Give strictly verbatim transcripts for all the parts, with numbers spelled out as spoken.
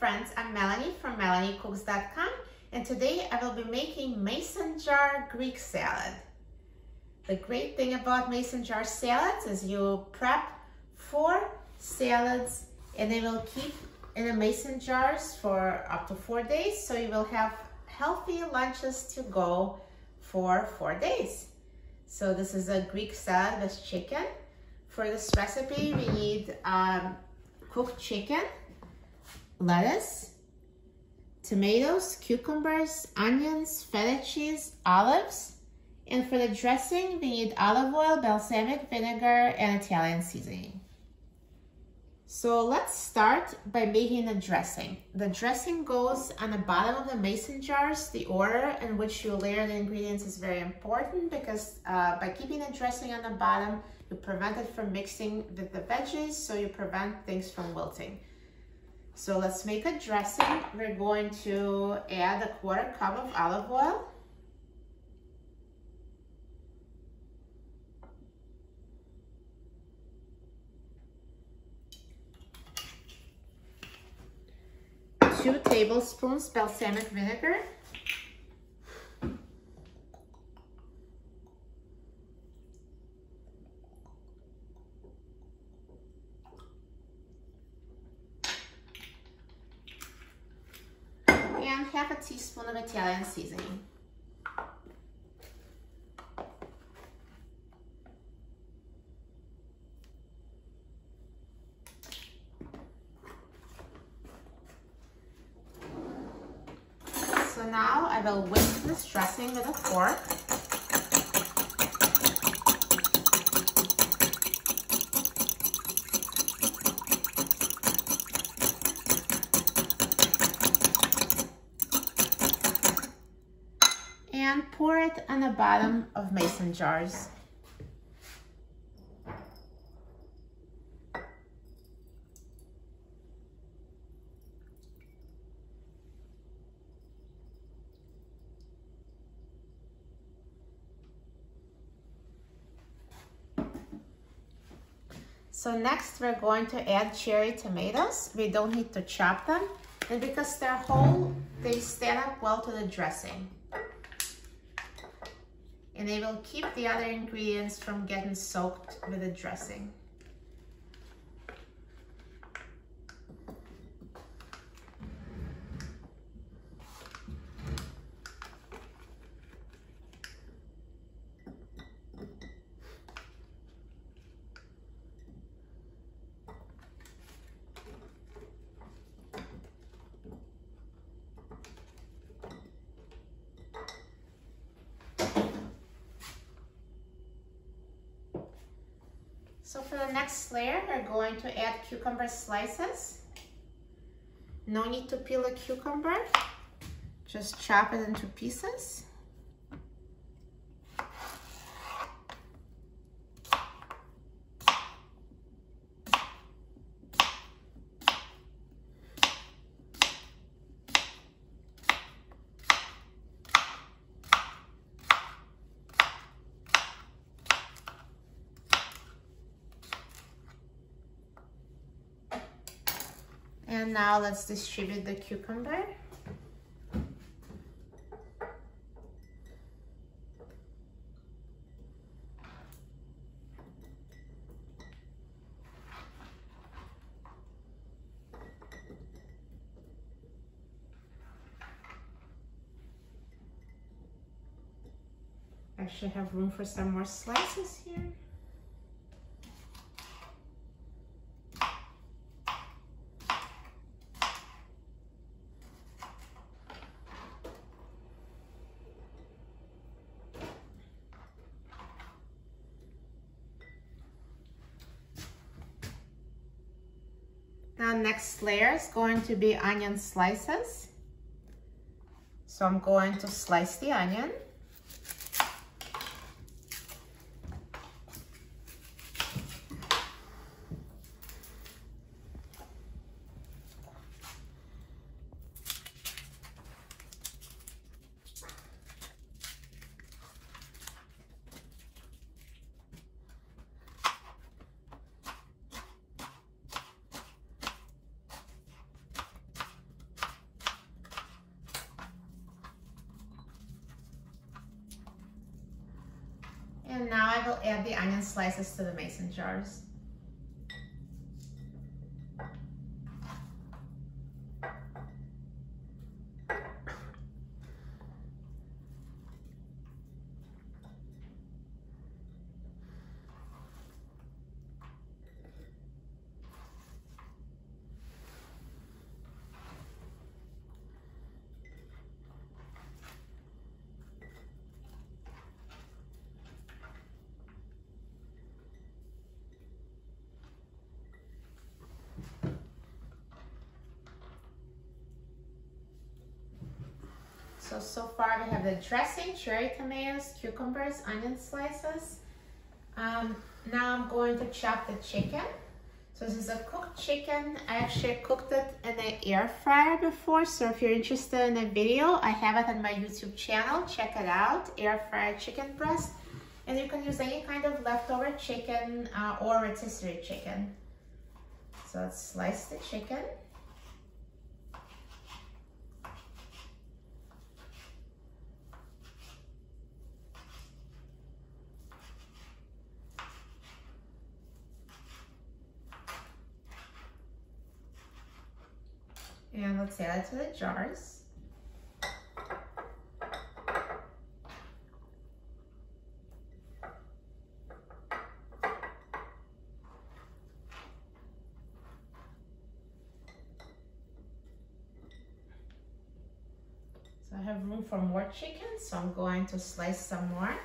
friends, I'm Melanie from melanie cooks dot com, and today I will be making mason jar Greek salad. The great thing about mason jar salads is you prep four salads and they will keep in the mason jars for up to four days, so you will have healthy lunches to go for four days. So this is a Greek salad with chicken. For this recipe, we need um, cooked chicken, lettuce, tomatoes, cucumbers, onions, feta cheese, olives, and for the dressing, we need olive oil, balsamic vinegar, and Italian seasoning. So let's start by making the dressing. The dressing goes on the bottom of the mason jars. The order in which you layer the ingredients is very important because uh, by keeping the dressing on the bottom, you prevent it from mixing with the veggies, so you prevent things from wilting. So let's make a dressing. We're going to add a quarter cup of olive oil, two tablespoons balsamic vinegar, half a teaspoon of Italian seasoning. So now I will whisk this dressing with a fork. And pour it on the bottom of mason jars. So next we're going to add cherry tomatoes. We don't need to chop them, and because they're whole, they stand up well to the dressing. And they will keep the other ingredients from getting soaked with the dressing. So for the next layer, we're going to add cucumber slices. No need to peel a cucumber, just chop it into pieces. And now let's distribute the cucumber. I should have room for some more slices here. Now next layer is going to be onion slices. So I'm going to slice the onion. add the onion slices to the mason jars. So, so far we have the dressing, cherry tomatoes, cucumbers, onion slices. Um, now I'm going to chop the chicken. So this is a cooked chicken. I actually cooked it in an air fryer before. So if you're interested in the video, I have it on my YouTube channel. Check it out, air fryer chicken breast. And you can use any kind of leftover chicken uh, or rotisserie chicken. So let's slice the chicken. And let's add it to the jars. So I have room for more chicken, so I'm going to slice some more.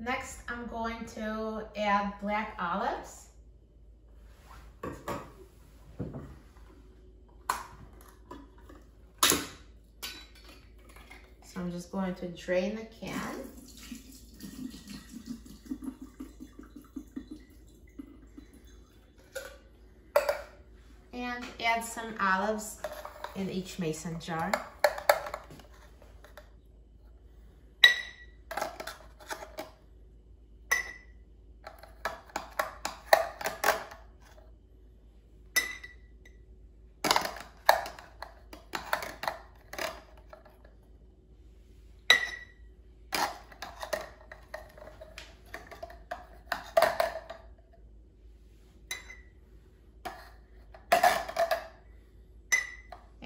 Next, I'm going to add black olives. So I'm just going to drain the can. And add some olives in each mason jar.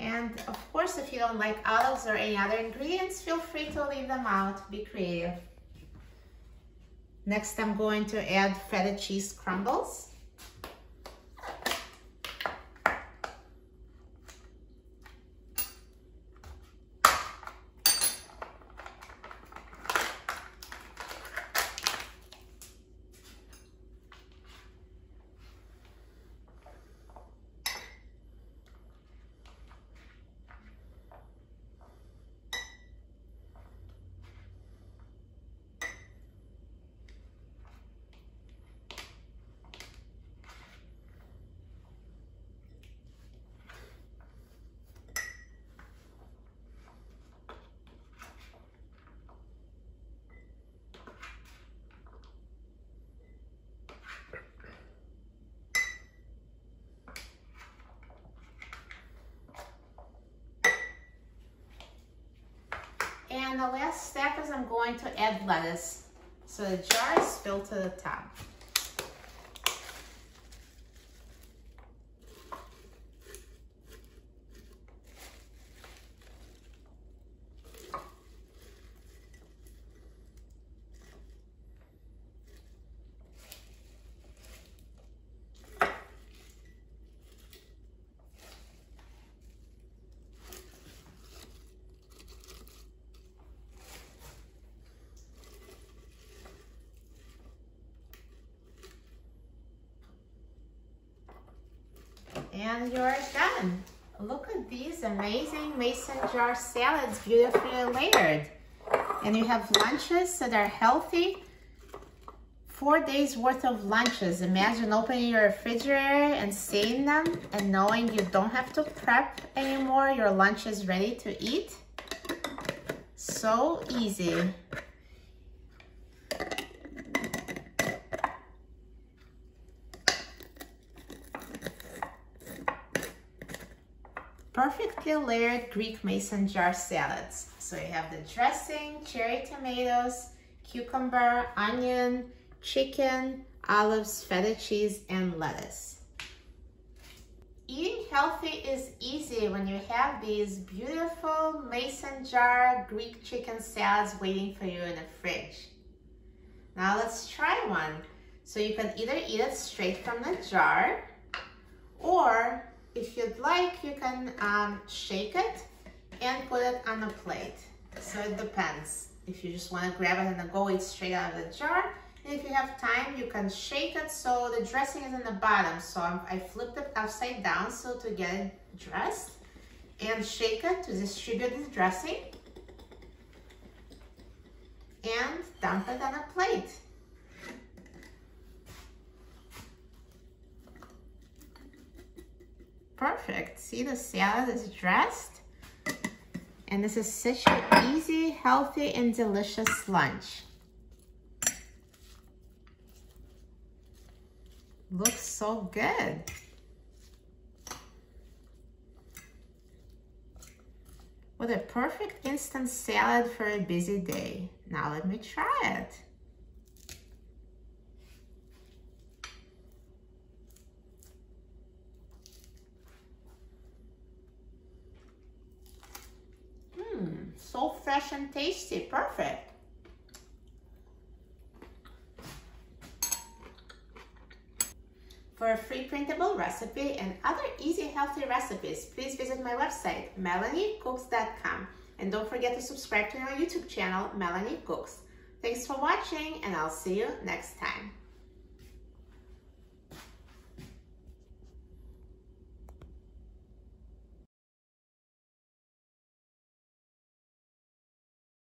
And of course, if you don't like olives or any other ingredients, feel free to leave them out. Be creative. Next, I'm going to add feta cheese crumbles. And the last step is I'm going to add lettuce. So the jar is filled to the top. And you're done. Look at these amazing mason jar salads, beautifully layered. And you have lunches that are healthy. Four days worth of lunches. Imagine opening your refrigerator and seeing them and knowing you don't have to prep anymore. Your lunch is ready to eat. So easy. Perfectly layered Greek mason jar salads. So you have the dressing, cherry tomatoes, cucumber, onion, chicken, olives, feta cheese, and lettuce. Eating healthy is easy when you have these beautiful mason jar Greek chicken salads waiting for you in the fridge. Now let's try one. So you can either eat it straight from the jar, or if you'd like, you can um, shake it and put it on a plate. So it depends. If you just want to grab it and go eat straight out of the jar, if you have time, you can shake it so the dressing is in the bottom. So I'm, I flipped it upside down so to get it dressed, and shake it to distribute the dressing, and dump it on a plate. Perfect. See, the salad is dressed, and this is such an easy, healthy, and delicious lunch. Looks so good. What a perfect instant salad for a busy day. Now let me try it. Mmm, so fresh and tasty, perfect. For a free printable recipe and other easy, healthy recipes, please visit my website, melanie cooks dot com. And don't forget to subscribe to my YouTube channel, Melanie Cooks. Thanks for watching, and I'll see you next time.